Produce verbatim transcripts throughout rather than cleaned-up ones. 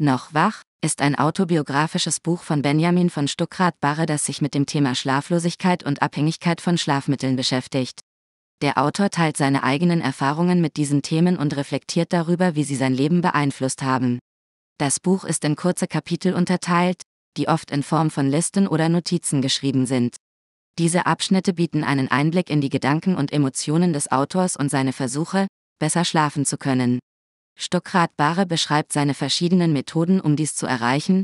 Noch wach ist ein autobiografisches Buch von Benjamin von Stuckrad-Barre, das sich mit dem Thema Schlaflosigkeit und Abhängigkeit von Schlafmitteln beschäftigt. Der Autor teilt seine eigenen Erfahrungen mit diesen Themen und reflektiert darüber, wie sie sein Leben beeinflusst haben. Das Buch ist in kurze Kapitel unterteilt, die oft in Form von Listen oder Notizen geschrieben sind. Diese Abschnitte bieten einen Einblick in die Gedanken und Emotionen des Autors und seine Versuche, besser schlafen zu können. Stuckrad-Barre beschreibt seine verschiedenen Methoden, um dies zu erreichen,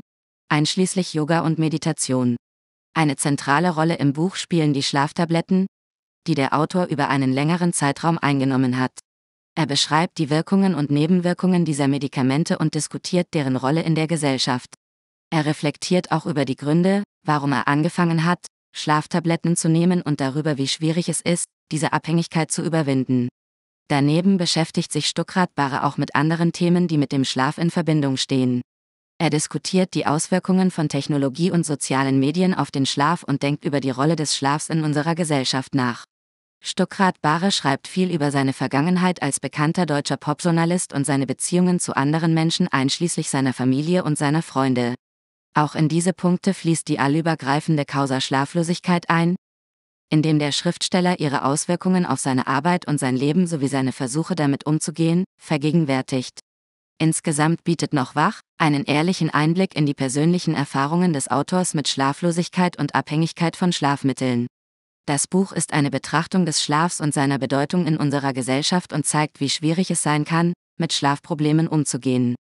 einschließlich Yoga und Meditation. Eine zentrale Rolle im Buch spielen die Schlaftabletten, die der Autor über einen längeren Zeitraum eingenommen hat. Er beschreibt die Wirkungen und Nebenwirkungen dieser Medikamente und diskutiert deren Rolle in der Gesellschaft. Er reflektiert auch über die Gründe, warum er angefangen hat, Schlaftabletten zu nehmen, und darüber, wie schwierig es ist, diese Abhängigkeit zu überwinden. Daneben beschäftigt sich Stuckrad-Barre auch mit anderen Themen, die mit dem Schlaf in Verbindung stehen. Er diskutiert die Auswirkungen von Technologie und sozialen Medien auf den Schlaf und denkt über die Rolle des Schlafs in unserer Gesellschaft nach. Stuckrad-Barre schreibt viel über seine Vergangenheit als bekannter deutscher Popjournalist und seine Beziehungen zu anderen Menschen, einschließlich seiner Familie und seiner Freunde. Auch in diese Punkte fließt die allübergreifende Causa Schlaflosigkeit ein, indem der Schriftsteller ihre Auswirkungen auf seine Arbeit und sein Leben sowie seine Versuche, damit umzugehen, vergegenwärtigt. Insgesamt bietet Noch wach einen ehrlichen Einblick in die persönlichen Erfahrungen des Autors mit Schlaflosigkeit und Abhängigkeit von Schlafmitteln. Das Buch ist eine Betrachtung des Schlafs und seiner Bedeutung in unserer Gesellschaft und zeigt, wie schwierig es sein kann, mit Schlafproblemen umzugehen.